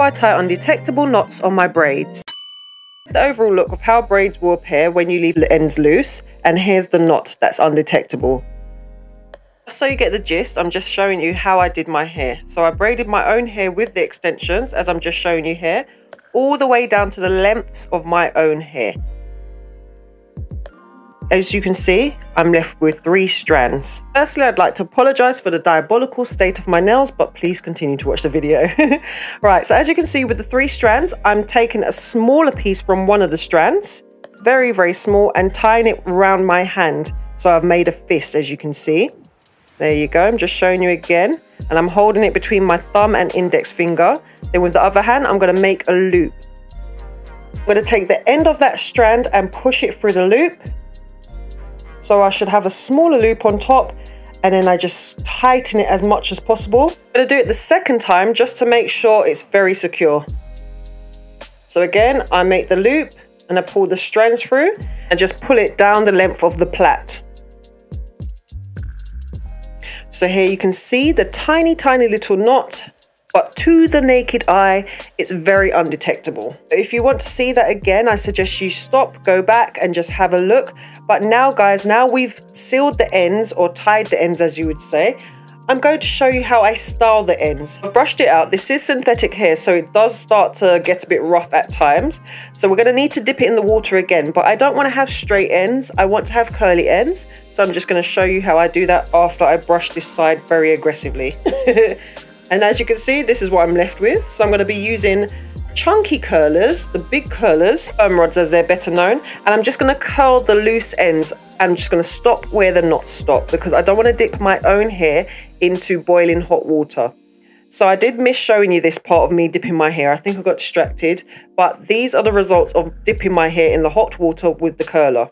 I tie undetectable knots on my braids. Here's the overall look of how braids will appear when you leave the ends loose, and here's the knot that's undetectable. So you get the gist, I'm just showing you how I did my hair. So I braided my own hair with the extensions, as I'm just showing you here, all the way down to the lengths of my own hair. As you can see, I'm left with 3 strands. Firstly, I'd like to apologise for the diabolical state of my nails, but please continue to watch the video. Right, so as you can see with the 3 strands, I'm taking a smaller piece from one of the strands, very, very small, and tying it around my hand. So I've made a fist, as you can see. There you go, I'm just showing you again. And I'm holding it between my thumb and index finger. Then with the other hand, I'm gonna make a loop. I'm gonna take the end of that strand and push it through the loop. So I should have a smaller loop on top, and then I just tighten it as much as possible. I'm gonna do it the second time just to make sure it's very secure. So again, I make the loop and I pull the strands through and just pull it down the length of the plait. So here you can see the tiny, tiny little knot, but to the naked eye, it's very undetectable. If you want to see that again, I suggest you stop, go back and just have a look. But now guys, now we've sealed the ends, or tied the ends as you would say, I'm going to show you how I style the ends. I've brushed it out. This is synthetic hair, so it does start to get a bit rough at times. So we're gonna need to dip it in the water again, but I don't wanna have straight ends. I want to have curly ends. So I'm just gonna show you how I do that after I brush this side very aggressively. And as you can see, this is what I'm left with. So I'm going to be using chunky curlers, the big curlers, foam rods as they're better known. And I'm just going to curl the loose ends. I'm just going to stop where the knots stop, because I don't want to dip my own hair into boiling hot water. So I did miss showing you this part of me dipping my hair. I think I got distracted, but these are the results of dipping my hair in the hot water with the curler.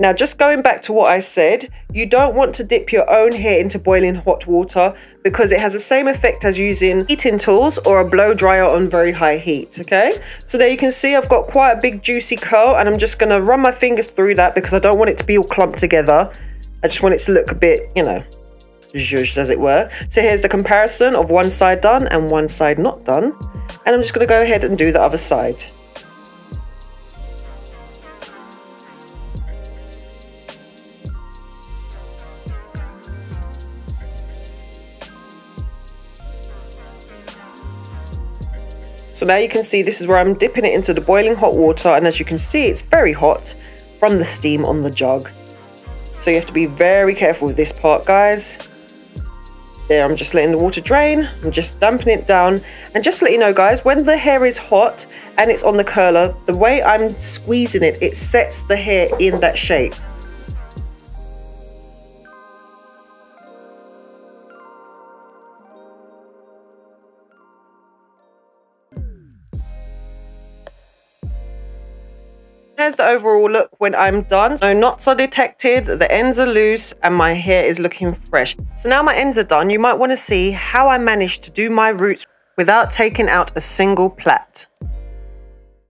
Now, just going back to what I said, you don't want to dip your own hair into boiling hot water because it has the same effect as using heating tools or a blow dryer on very high heat, okay? So there you can see I've got quite a big juicy curl, and I'm just gonna run my fingers through that because I don't want it to be all clumped together. I just want it to look a bit, you know, zhuzhed as it were. So here's the comparison of one side done and one side not done. And I'm just gonna go ahead and do the other side. So now you can see this is where I'm dipping it into the boiling hot water, and as you can see it's very hot from the steam on the jug. So you have to be very careful with this part guys. There, I'm just letting the water drain, I'm just dampening it down. And just to let you know guys, when the hair is hot and it's on the curler, the way I'm squeezing it, it sets the hair in that shape. Here's the overall look when I'm done. No knots are detected, the ends are loose, and my hair is looking fresh. So now my ends are done, you might want to see how I managed to do my roots without taking out a single plait.